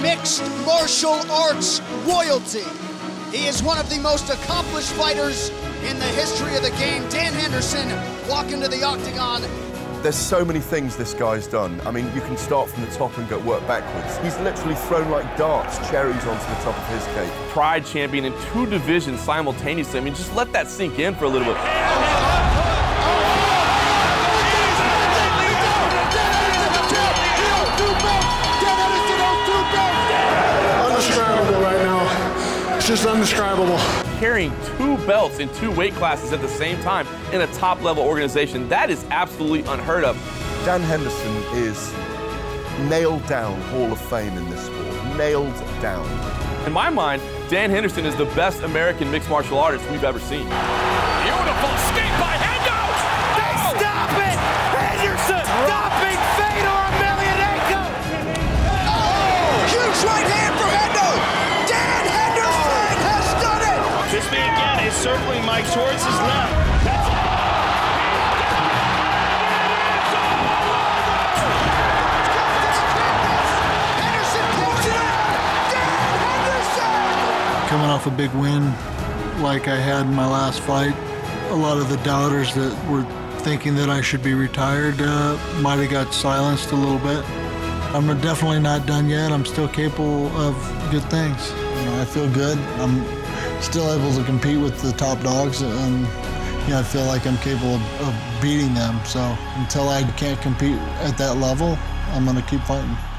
mixed martial arts royalty. He is one of the most accomplished fighters in the history of the game. Dan Henderson, walking to the octagon. There's so many things this guy's done. I mean, you can start from the top and go work backwards. He's literally thrown like darts, cherries onto the top of his cake. Pride champion in 2 divisions simultaneously. I mean, just let that sink in for a little bit. Undescribable right now. It's just undescribable. Carrying 2 belts in 2 weight classes at the same time in a top-level organization, that is absolutely unheard of. Dan Henderson is nailed down Hall of Fame in this sport, nailed down. In my mind, Dan Henderson is the best American mixed martial artist we've ever seen. Beautiful escape by Hendo! They stop it! Henderson stopping Fedor Emelianenko! Oh, huge right hand from Hendo! Dan Henderson has done it! This man again is circling Mike towards his left. Henderson pulls it out! Dan Henderson! Coming off a big win like I had in my last fight, a lot of the doubters that were thinking that I should be retired might have got silenced a little bit. I'm definitely not done yet. I'm still capable of good things. You know, I feel good. I'm still able to compete with the top dogs, and you know, I feel like I'm capable of beating them. So until I can't compete at that level, I'm going to keep fighting.